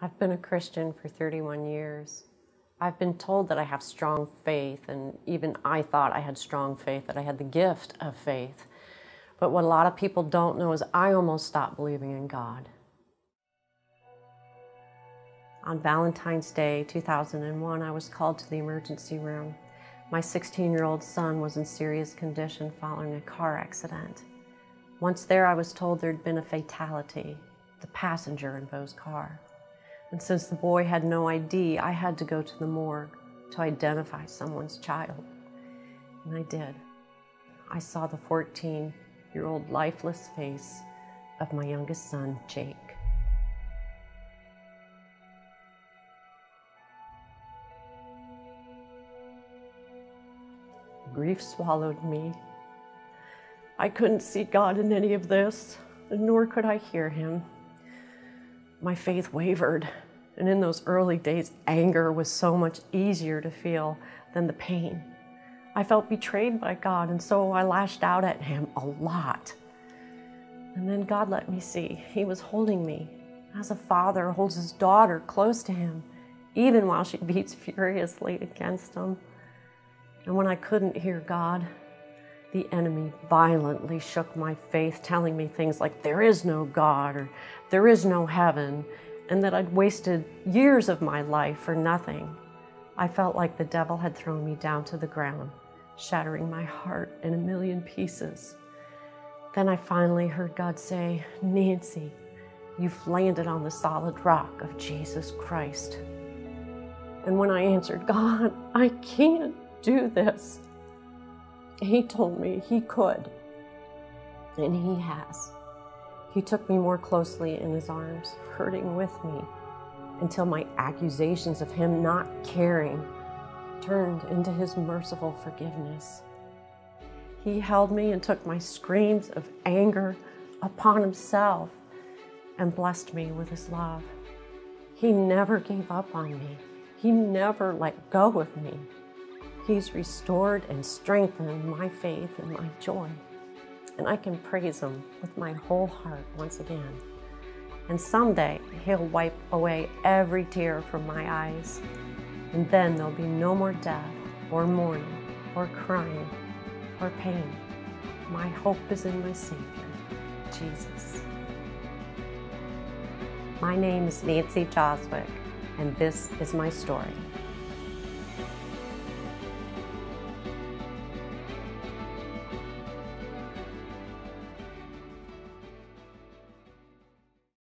I've been a Christian for 31 years. I've been told that I have strong faith, and even I thought I had strong faith, that I had the gift of faith. But what a lot of people don't know is I almost stopped believing in God. On Valentine's Day, 2001, I was called to the emergency room. My 16-year-old son was in serious condition following a car accident. Once there, I was told there'd been a fatality, the passenger in Beau's car. And since the boy had no ID, I had to go to the morgue to identify someone's child. And I did. I saw the 14-year-old lifeless face of my youngest son, Jake. Grief swallowed me. I couldn't see God in any of this, nor could I hear him. My faith wavered, and in those early days, anger was so much easier to feel than the pain. I felt betrayed by God, and so I lashed out at him a lot. And then God let me see. He was holding me, as a father holds his daughter close to him, even while she beats furiously against him. And when I couldn't hear God, the enemy violently shook my faith, telling me things like, there is no God, or there is no heaven, and that I'd wasted years of my life for nothing. I felt like the devil had thrown me down to the ground, shattering my heart in a million pieces. Then I finally heard God say, Nancy, you've landed on the solid rock of Jesus Christ. And when I answered, God, I can't do this, He told me he could, and he has. He took me more closely in his arms, hurting with me, until my accusations of him not caring turned into his merciful forgiveness. He held me and took my screams of anger upon himself and blessed me with his love. He never gave up on me. He never let go of me. He's restored and strengthened my faith and my joy. And I can praise him with my whole heart once again. And someday he'll wipe away every tear from my eyes. And then there'll be no more death or mourning or crying or pain. My hope is in my Savior, Jesus. My name is Nancy Jozwiak, and this is my story.